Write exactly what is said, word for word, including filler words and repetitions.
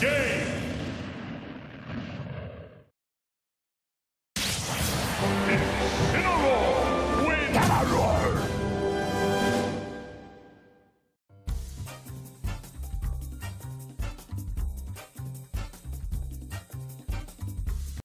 Game! Finish! In a roll! Win!